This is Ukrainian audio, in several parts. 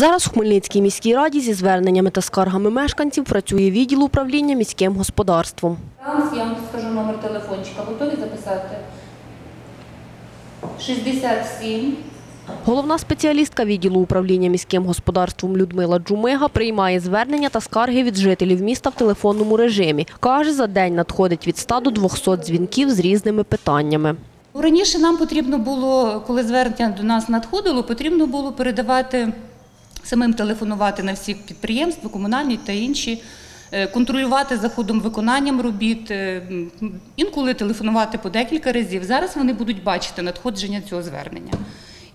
Зараз в Хмельницькій міській раді зі зверненнями та скаргами мешканців працює відділ управління міським господарством. Я вам скажу номер телефончика. Готові записати? 67. Головна спеціалістка відділу управління міським господарством Людмила Джумига приймає звернення та скарги від жителів міста в телефонному режимі. Каже, за день надходить від 100 до 200 дзвінків з різними питаннями. Раніше нам потрібно було, коли звернення до нас надходило, потрібно було передавати, самим телефонувати на всі підприємства, комунальні та інші, контролювати за ходом виконанням робіт, інколи телефонувати по декілька разів. Зараз вони будуть бачити надходження цього звернення.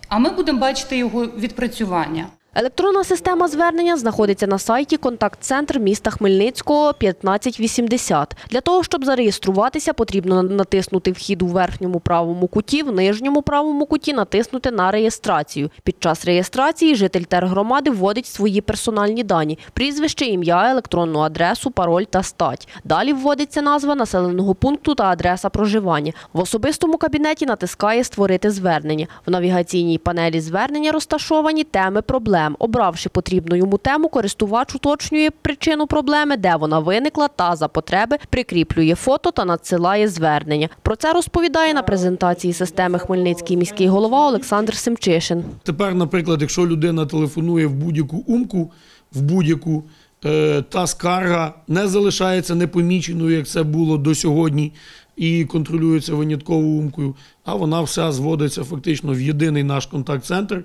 А ми будемо бачити його відпрацювання. Електронна система звернення знаходиться на сайті «Контакт-центр» міста Хмельницького 1580. Для того, щоб зареєструватися, потрібно натиснути «Вхід» у верхньому правому куті, в нижньому правому куті натиснути на «Реєстрацію». Під час реєстрації житель тергромади вводить свої персональні дані – прізвище, ім'я, електронну адресу, пароль та стать. Далі вводиться назва населеного пункту та адреса проживання. В особистому кабінеті натискає «Створити звернення». В навігаційній панелі звернення розташовані теми проблем. Обравши потрібну йому тему, користувач уточнює причину проблеми, де вона виникла та, за потреби, прикріплює фото та надсилає звернення. Про це розповідає на презентації системи хмельницький міський голова Олександр Симчишин. Тепер, наприклад, якщо людина телефонує в будь-яку умку, та скарга не залишається непоміченою, як це було до сьогодні, і контролюється винятковою умкою, а вона вся зводиться фактично в єдиний наш контакт-центр.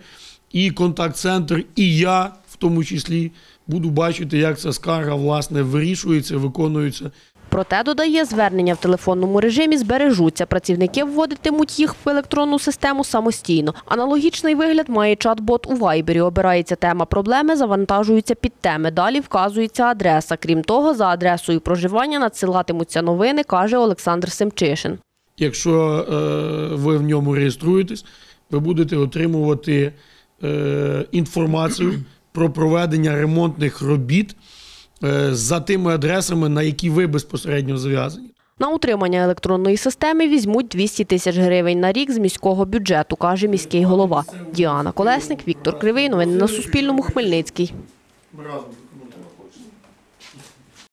І контакт-центр, і я, в тому числі, буду бачити, як ця скарга, власне, вирішується, виконується. Проте, додає, звернення в телефонному режимі збережуться. Працівники вводитимуть їх в електронну систему самостійно. Аналогічний вигляд має чат-бот у Вайбері. Обирається тема проблеми, завантажуються підтеми. Далі вказується адреса. Крім того, за адресою проживання надсилатимуться новини, каже Олександр Симчишин. Якщо ви в ньому реєструєтесь, ви будете отримувати інформацію про проведення ремонтних робіт за тими адресами, на які ви безпосередньо зв'язані. На утримання електронної системи візьмуть 200 тисяч гривень на рік з міського бюджету, каже міський голова. Діана Колесник, Віктор Кривий. Новини на Суспільному. Хмельницький.